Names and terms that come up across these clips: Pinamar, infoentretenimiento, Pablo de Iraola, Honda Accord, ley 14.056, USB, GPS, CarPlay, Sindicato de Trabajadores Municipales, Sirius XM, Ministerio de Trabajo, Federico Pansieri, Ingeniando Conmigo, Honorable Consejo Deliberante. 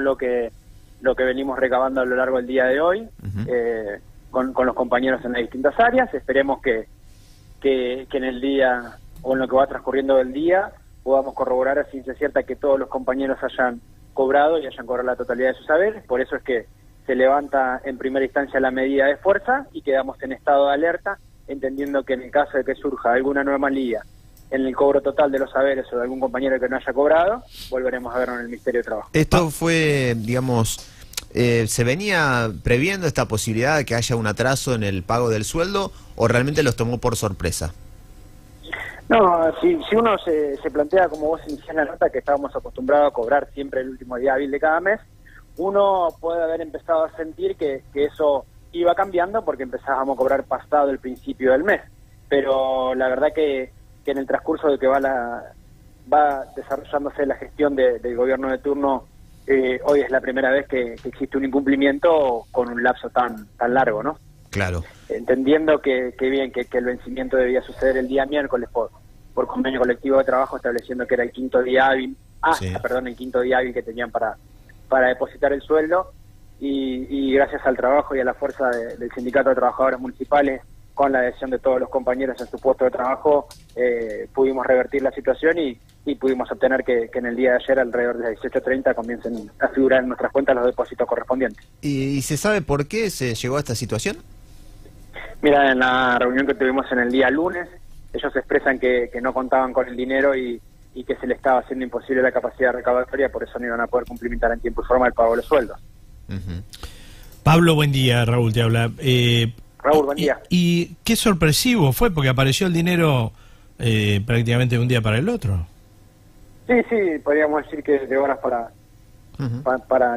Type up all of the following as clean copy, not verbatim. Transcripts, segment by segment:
lo que venimos recabando a lo largo del día de hoy, con los compañeros en las distintas áreas. Esperemos que en el día, o en lo que va transcurriendo del día, podamos corroborar a ciencia cierta que todos los compañeros hayan cobrado y hayan cobrado la totalidad de sus haberes. Por eso es que se levanta en primera instancia la medida de fuerza y quedamos en estado de alerta, entendiendo que en el caso de que surja alguna anomalía en el cobro total de los haberes o de algún compañero que no haya cobrado, volveremos a verlo en el Ministerio de Trabajo. Esto fue, digamos, ¿se venía previendo esta posibilidad de que haya un atraso en el pago del sueldo o realmente los tomó por sorpresa? No, si uno se plantea, como vos iniciás en la nota, que estábamos acostumbrados a cobrar siempre el último día hábil de cada mes, uno puede haber empezado a sentir que eso iba cambiando porque empezábamos a cobrar pasado el principio del mes. Pero la verdad que en el transcurso de que va desarrollándose la gestión del gobierno de turno, hoy es la primera vez que existe un incumplimiento con un lapso tan largo, ¿no? Claro. Entendiendo que el vencimiento debía suceder el día miércoles por convenio colectivo de trabajo, estableciendo que era el quinto día hábil, el quinto día hábil que tenían para depositar el sueldo, y gracias al trabajo y a la fuerza del Sindicato de Trabajadores Municipales, con la adhesión de todos los compañeros en su puesto de trabajo, pudimos revertir la situación y pudimos obtener que en el día de ayer, alrededor de las 18:30, comiencen a figurar en nuestras cuentas los depósitos correspondientes. ¿Y se sabe por qué se llegó a esta situación? Mira, en la reunión que tuvimos en el día lunes, ellos expresan que no contaban con el dinero y que se le estaba haciendo imposible la capacidad recaudatoria, por eso no iban a poder cumplimentar en tiempo y forma el pago de los sueldos. Pablo, buen día. Raúl te habla. Raúl, buen día. Y qué sorpresivo fue, porque apareció el dinero prácticamente de un día para el otro. Sí, podríamos decir que de horas para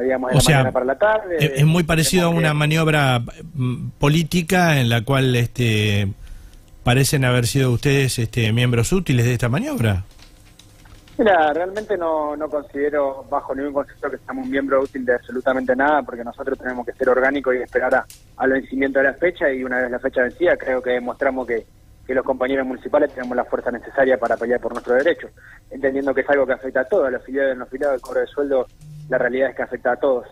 digamos, de la mañana para la tarde. Es muy parecido a una maniobra política en la cual parecen haber sido ustedes miembros útiles de esta maniobra. Mira, realmente no considero bajo ningún concepto que seamos un miembro útil de absolutamente nada, porque nosotros tenemos que ser orgánicos y esperar al vencimiento de la fecha, y una vez la fecha vencida creo que demostramos que los compañeros municipales tenemos la fuerza necesaria para pelear por nuestros derechos, entendiendo que es algo que afecta a todos, a los afiliados y no afiliados. El cobro de sueldo, la realidad es que afecta a todos.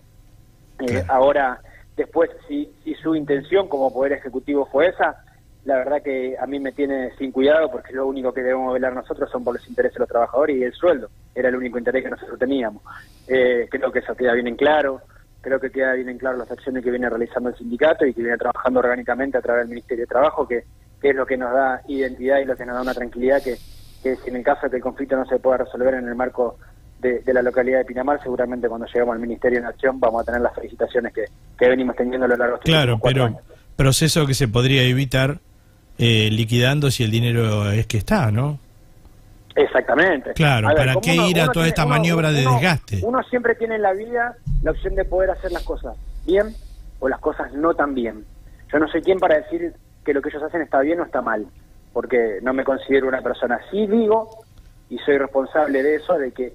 Ahora, después, si su intención como Poder Ejecutivo fue esa, la verdad que a mí me tiene sin cuidado, porque lo único que debemos velar nosotros son por los intereses de los trabajadores, y el sueldo era el único interés que nosotros teníamos. Creo que eso queda bien en claro, creo que queda bien en claro las acciones que viene realizando el sindicato y que viene trabajando orgánicamente a través del Ministerio de Trabajo, que es lo que nos da identidad y lo que nos da una tranquilidad que en el caso de que el conflicto no se pueda resolver en el marco de la localidad de Pinamar, seguramente cuando lleguemos al Ministerio en Acción vamos a tener las felicitaciones que venimos teniendo a lo largo de estos 4 años. Claro, pero proceso que se podría evitar liquidando si el dinero es que está, ¿no? Exactamente. Claro, ver, ¿para qué ir a toda esta maniobra de desgaste? Uno siempre tiene en la vida la opción de poder hacer las cosas bien o las cosas no tan bien. Yo no soy quien para decir que lo que ellos hacen está bien o está mal, porque no me considero una persona. Sí digo, y soy responsable de eso, de que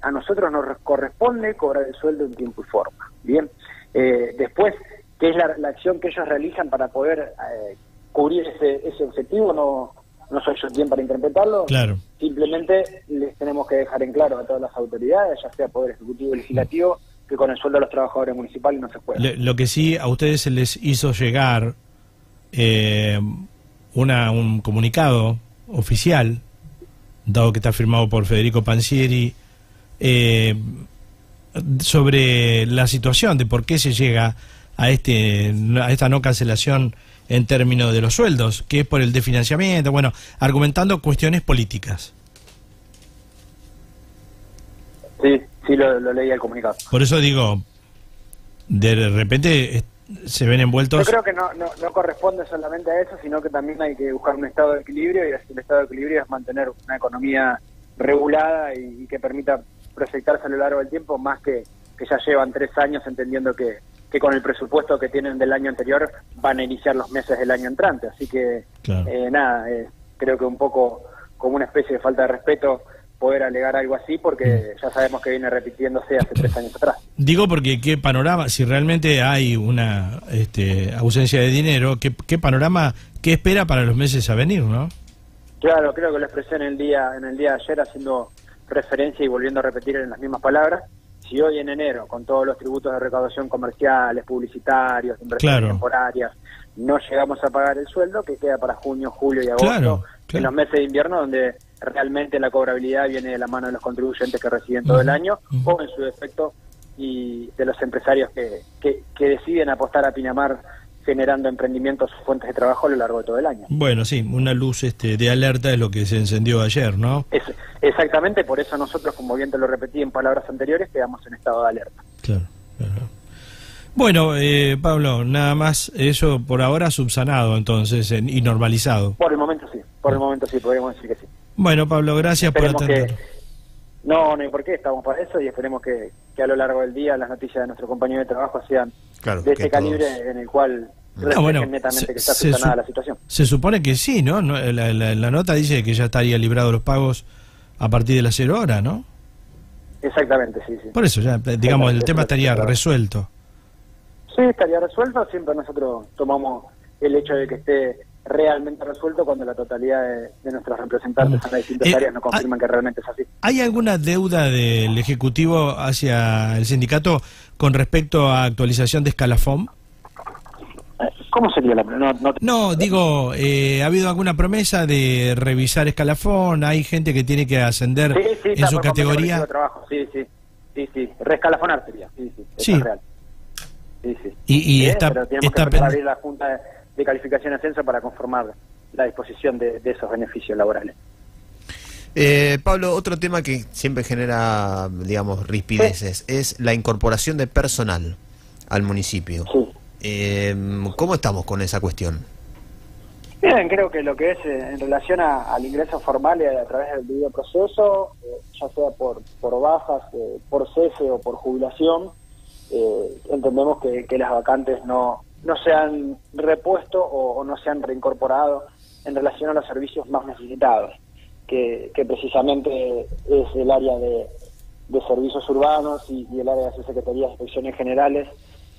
a nosotros nos corresponde cobrar el sueldo en tiempo y forma. Bien. Después, ¿qué es la acción que ellos realizan para poder cubrir ese objetivo? No soy yo quien para interpretarlo. Claro. Simplemente les tenemos que dejar en claro a todas las autoridades, ya sea Poder Ejecutivo y Legislativo, que con el sueldo de los trabajadores municipales no se juega. Lo que sí a ustedes se les hizo llegar un comunicado oficial, dado que está firmado por Federico Pansieri, sobre la situación de por qué se llega a esta no cancelación en términos de los sueldos, que es por el desfinanciamiento, bueno, argumentando cuestiones políticas. Sí, lo leí el comunicado. Por eso digo, de repente se ven envueltos. Yo creo que no corresponde solamente a eso, sino que también hay que buscar un estado de equilibrio, y el estado de equilibrio es mantener una economía regulada y que permita proyectarse a lo largo del tiempo, más que ya llevan 3 años entendiendo que con el presupuesto que tienen del año anterior van a iniciar los meses del año entrante. Así que, claro. Creo que un poco como una especie de falta de respeto poder alegar algo así, porque ya sabemos que viene repitiéndose hace 3 años atrás. Digo, porque qué panorama, si realmente hay una ausencia de dinero, ¿qué panorama, qué espera para los meses a venir, no? Claro, creo que lo expresé en el día de ayer haciendo referencia y volviendo a repetir en las mismas palabras. Si hoy en enero, con todos los tributos de recaudación comerciales, publicitarios, inversiones temporarias, no llegamos a pagar el sueldo, que queda para junio, julio y agosto, en los meses de invierno, donde realmente la cobrabilidad viene de la mano de los contribuyentes que reciben todo el año, o en su defecto, y de los empresarios que deciden apostar a Pinamar generando emprendimientos, fuentes de trabajo a lo largo de todo el año. Bueno, sí, una luz de alerta es lo que se encendió ayer, ¿no? Exactamente, por eso nosotros, como bien te lo repetí en palabras anteriores, quedamos en estado de alerta. Claro, claro. Bueno, Pablo, nada más eso por ahora subsanado entonces y normalizado. Por el momento sí, por el momento sí, podríamos decir que sí. Bueno, Pablo, gracias por atender. No, no hay por qué, estamos para eso y esperemos que a lo largo del día las noticias de nuestro compañero de trabajo sean de ese calibre en el cual netamente que está subsanada la situación. Se supone que sí, ¿no? La nota dice que ya estaría librado los pagos a partir de las 0 horas, ¿no? Exactamente, sí, sí. Por eso ya, digamos, el tema estaría resuelto. Sí, estaría resuelto, siempre nosotros tomamos el hecho de que esté realmente resuelto cuando la totalidad de nuestros representantes en las distintas áreas nos confirman que realmente es así. ¿Hay alguna deuda del Ejecutivo hacia el sindicato con respecto a actualización de escalafón? ¿Cómo sería la promesa? No, digo, ¿ha habido alguna promesa de revisar escalafón? ¿Hay gente que tiene que ascender en su categoría? Sí, reescalafonar sería, es real. Y pero tenemos que abrir la Junta de Calificación y Ascenso para conformar la disposición de esos beneficios laborales. Pablo, otro tema que siempre genera, digamos, rispideces es la incorporación de personal al municipio. ¿Cómo estamos con esa cuestión? Bien, creo que lo que es en relación al ingreso formal y a través del debido proceso, ya sea por bajas, por cese o por jubilación, entendemos que las vacantes no se han repuesto o no se han reincorporado en relación a los servicios más necesitados, que precisamente es el área de servicios urbanos y el área de subsecretarías de inspecciones generales,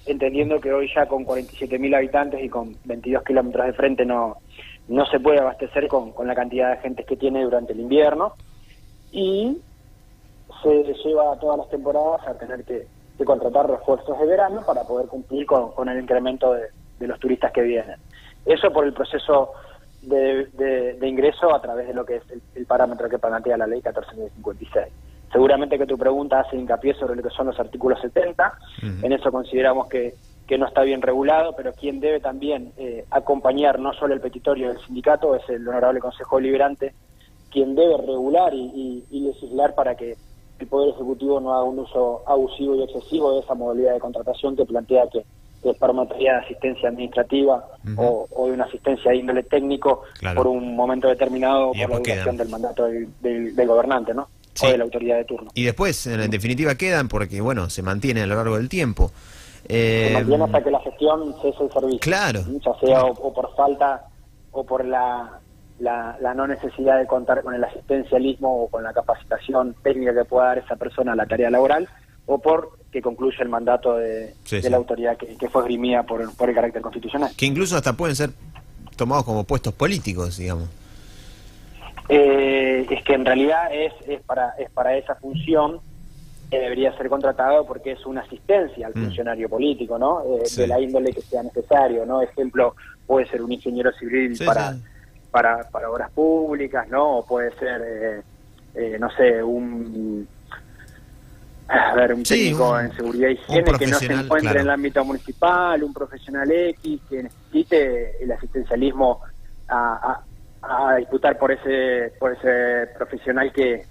entendiendo que hoy ya con 47.000 habitantes y con 22 kilómetros de frente no se puede abastecer con la cantidad de gente que tiene durante el invierno, y se lleva a todas las temporadas a tener que contratar refuerzos de verano para poder cumplir con el incremento de los turistas que vienen. Eso por el proceso de ingreso a través de lo que es el parámetro que plantea la ley 14.056. Seguramente que tu pregunta hace hincapié sobre lo que son los artículos 70, en eso consideramos que no está bien regulado, pero quien debe también acompañar no solo el petitorio del sindicato es el Honorable Consejo Deliberante, quien debe regular y legislar para que el Poder Ejecutivo no haga un uso abusivo y excesivo de esa modalidad de contratación que plantea que es para materia de asistencia administrativa o de una asistencia de índole técnico por un momento determinado por la duración del mandato del gobernante, ¿no? O de la autoridad de turno. Y después, en definitiva, quedan porque, bueno, se mantiene a lo largo del tiempo. Se mantiene hasta que la gestión cese el servicio. Claro. Ya sea o por falta o por la no necesidad de contar con el asistencialismo o con la capacitación técnica que pueda dar esa persona a la tarea laboral, o por que concluya el mandato de la autoridad que fue esgrimida por el carácter constitucional. Que incluso hasta pueden ser tomados como puestos políticos, digamos. Es que en realidad es para esa función que debería ser contratado porque es una asistencia al funcionario político, ¿no? De la índole que sea necesario, ¿no? Ejemplo, puede ser un ingeniero civil para obras públicas, ¿no? O puede ser, no sé, un técnico en seguridad y higiene que no se encuentre en el ámbito municipal, un profesional X que necesite el asistencialismo a disputar por ese profesional que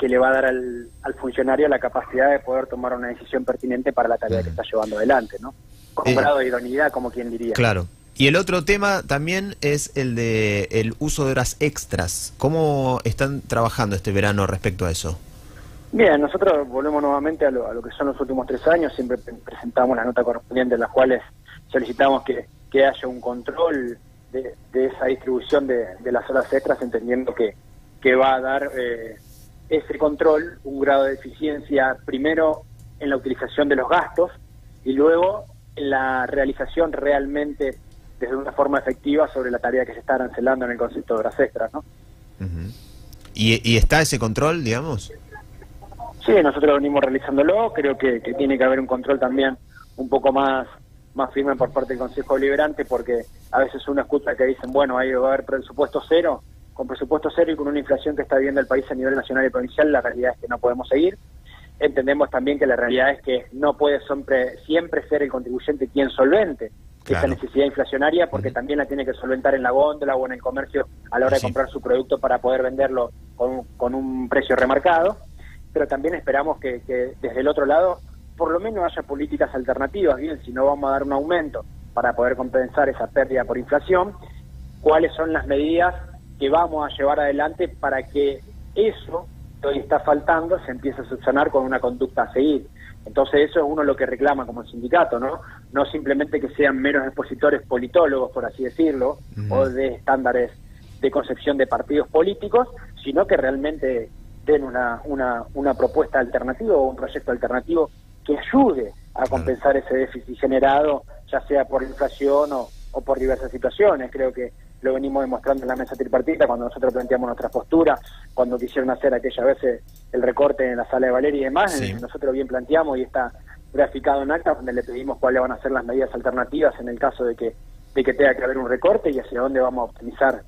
le va a dar al funcionario la capacidad de poder tomar una decisión pertinente para la tarea que está llevando adelante, ¿no? Con grado de ironía, como quien diría. Claro. Y el otro tema también es el de el uso de horas extras. ¿Cómo están trabajando este verano respecto a eso? Bien, nosotros volvemos nuevamente a lo que son los últimos 3 años. Siempre presentamos la nota correspondiente en las cuales solicitamos que haya un control de esa distribución de las horas extras, entendiendo que va a dar ese control un grado de eficiencia primero en la utilización de los gastos y luego en la realización realmente desde una forma efectiva sobre la tarea que se está arancelando en el concepto de horas extras, ¿no? ¿Y está ese control, digamos? Sí, nosotros venimos realizándolo, creo que tiene que haber un control también un poco más firme por parte del Consejo Deliberante, porque a veces uno escucha que dicen, bueno, ahí va a haber presupuesto cero, con presupuesto cero y con una inflación que está viviendo el país a nivel nacional y provincial, la realidad es que no podemos seguir. Entendemos también que la realidad es que no puede siempre ser el contribuyente quien solvente esa necesidad inflacionaria, porque también la tiene que solventar en la góndola o en el comercio a la hora de comprar su producto para poder venderlo con un precio remarcado, pero también esperamos que desde el otro lado por lo menos haya políticas alternativas. Bien, si no vamos a dar un aumento para poder compensar esa pérdida por inflación, ¿cuáles son las medidas que vamos a llevar adelante para que eso que hoy está faltando se empiece a subsanar con una conducta a seguir? Entonces eso es uno lo que reclama como sindicato, ¿no? No simplemente que sean meros expositores politólogos, por así decirlo, o de estándares de concepción de partidos políticos, sino que realmente den una propuesta alternativa o un proyecto alternativo que ayude a compensar ese déficit generado, ya sea por inflación o por diversas situaciones. Creo que lo venimos demostrando en la mesa tripartita cuando nosotros planteamos nuestras posturas, cuando quisieron hacer aquellas veces el recorte en la sala de Valeria y demás, nosotros bien planteamos y está graficado en acta donde le pedimos cuáles van a ser las medidas alternativas en el caso de que tenga que haber un recorte y hacia dónde vamos a optimizar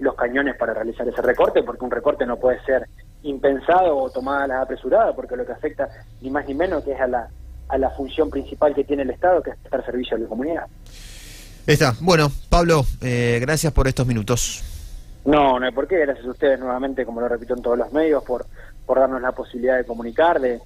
los cañones para realizar ese recorte, porque un recorte no puede ser impensado o tomada a las apresuradas, porque lo que afecta ni más ni menos que es a la función principal que tiene el Estado, que es prestar servicio a la comunidad. Está. Bueno, Pablo, gracias por estos minutos. No hay por qué. Gracias a ustedes nuevamente, como lo repito en todos los medios, por darnos la posibilidad de comunicar, de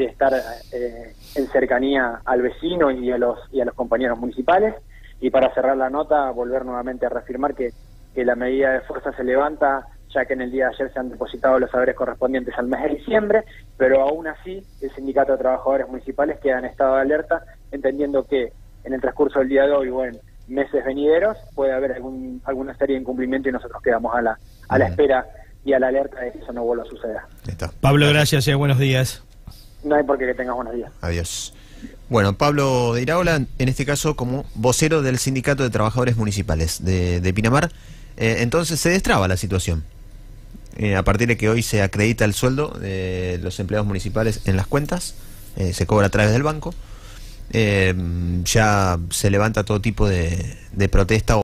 estar en cercanía al vecino y a los compañeros municipales. Y para cerrar la nota, volver nuevamente a reafirmar que la medida de fuerza se levanta, ya que en el día de ayer se han depositado los saberes correspondientes al mes de diciembre, pero aún así el Sindicato de Trabajadores Municipales queda en estado de alerta, entendiendo que en el transcurso del día de hoy, bueno, meses venideros, puede haber alguna serie de incumplimiento y nosotros quedamos a la espera y a la alerta de que eso no vuelva a suceder. Está. Pablo, gracias y buenos días. No hay por qué, que tengas buenos días. Adiós. Bueno, Pablo de Iraola, en este caso como vocero del Sindicato de Trabajadores Municipales de Pinamar. Entonces se destraba la situación. A partir de que hoy se acredita el sueldo de los empleados municipales en las cuentas, se cobra a través del banco, ya se levanta todo tipo de protesta.